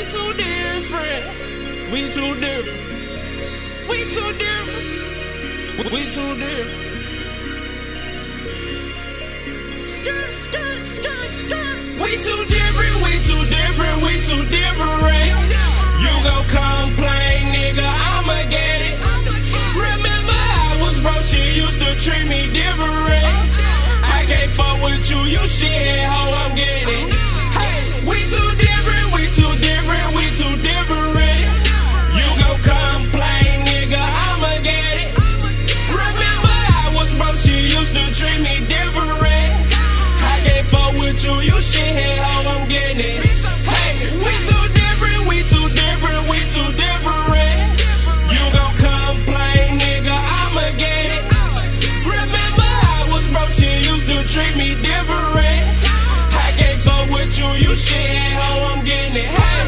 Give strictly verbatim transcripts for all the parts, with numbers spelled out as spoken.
We too different. We too different. We too different. We too different. Skirt, skirt, skirt, skirt. We too different. We too different. We too different. You gon' complain, nigga? I'ma get it. Remember I was broke. She used to treat me different. I can't fuck with you. You shit hoe. I'm getting it. Hey, we too different. We too different. We too different. You gon' complain, nigga? I'ma get it. Remember I was broke. She used to treat me different. I can't fuck with you. You shit hoe. I'm getting it. Hey, we too different. We too different. We too different. You gon' complain, nigga? I'ma get it. Remember I was broke. She used to treat me different. I can't fuck with you. You shit hoe. I'm getting it. Hey.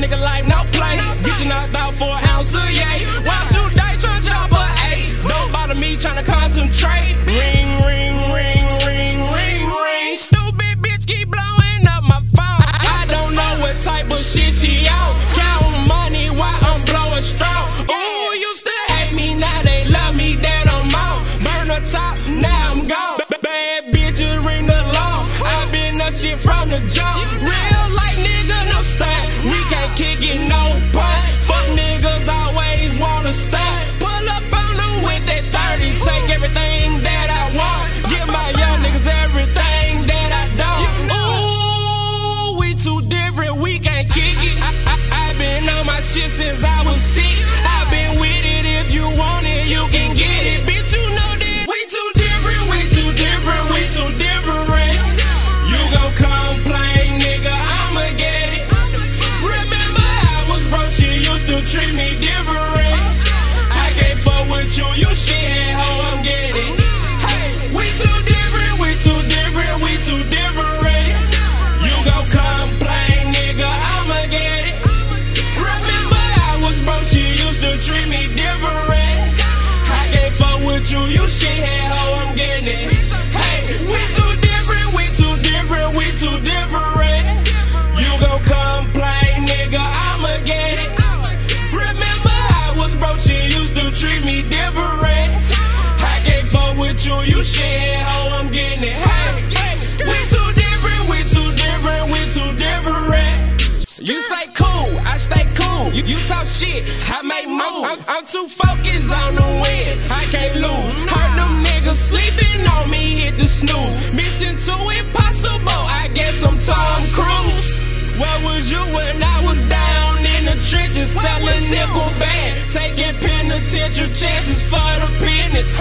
Nigga life, no play. Get your knocked out for an ounce of yay. While you die, tryna chop a eight. Don't bother me, tryna concentrate. Ring, ring, ring, ring, ring, ring. Stupid bitch keep blowing up my phone. I, I don't know what type of shit she out. Count money while I'm blowing straw. Ooh, used to hate me, now they love me, that I'm out. Burn the top, now I'm gone. B Bad bitches ring the law. I been up shit from the jump. Real life nigga, no style. We can't kick it, no butt. Fuck niggas always wanna stop. Pull up on them with that thirty. Take everything that I want. Give my young niggas everything that I don't. Ooh, we too different, we can't kick it. I, I, I been on my shit since I was six. I been with it, if you want it, you can get it. Bitch, you know that we too different, we too different, we too different. You gon' complain, nigga, I'ma get it. She used to treat me different. I can't fuck with you, you shit hoe. I'm getting it. Hey, we too different, we too different, we too different. You gon' complain, nigga? I'ma get it. Remember I was broke. She used to treat me different. I can't fuck with you, you shit hoe. I'm getting it. Hey, we too different, we too different, we too different. You gon' complain, nigga? I'ma get it. She used to treat me different. I can't fuck with you, you shit hoe. I'm getting it. Hey, we too different, we too different, we too different. You say cool, I stay cool. You, you talk shit, I make move. I'm, I'm too focused on the win. I can't lose. Heard them niggas sleeping on me, hit the snooze. Mission too impossible, I guess I'm Tom Cruise. Where was you when I was down in the trenches? Selling nickel band, taking penitential chances for the penance.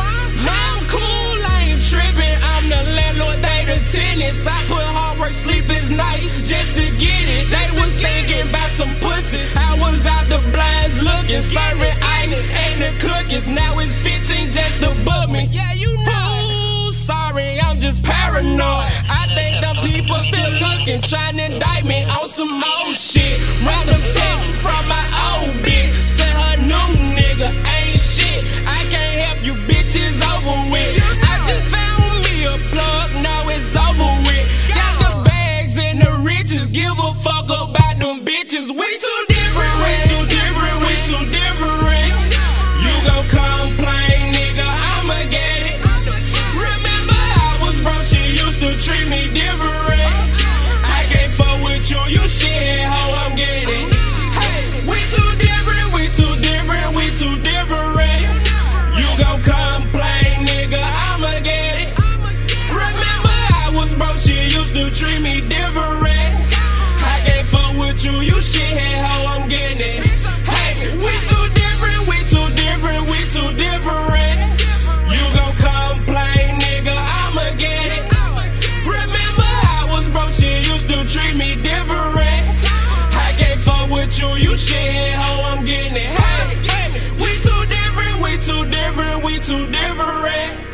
Now I'm cool, I ain't tripping. I'm the landlord, they the tenants. I put hard work, sleepless nights just to get it. They was thinking about some pussy. I was out the blinds looking, serving ice and the cookies. Now it's fifteen just to book me. Yeah, you know. Ooh, sorry, I'm just paranoid. I think them people still looking, trying to indict me on some old shit. Random text from my old bitch, said her new nigga ain't shit. I can't help you bitches over with. I just found me a plug, now it's over with. Got the bags and the riches, give a fuck about them bitches. We too different, we too different, we too different. You gon' complain, nigga, I'ma get it. Remember I was broke, she used to treat me different. I can't fuck with you, you shit hoe. I'm getting it. Hey, we too different, we too different, we too different. You gon' complain, nigga, I'ma get it. Remember I was broke, she used to treat me different. I can't fuck with you, you shit hoe. I'm getting it. Hey, we too different, we too different, we too different. You gon' complain, nigga, I'ma get it. Remember I was broke, she used to treat me different. I can't fuck with you, you shit hoe. I'm getting it. Hey, we too different, we too different, we too different.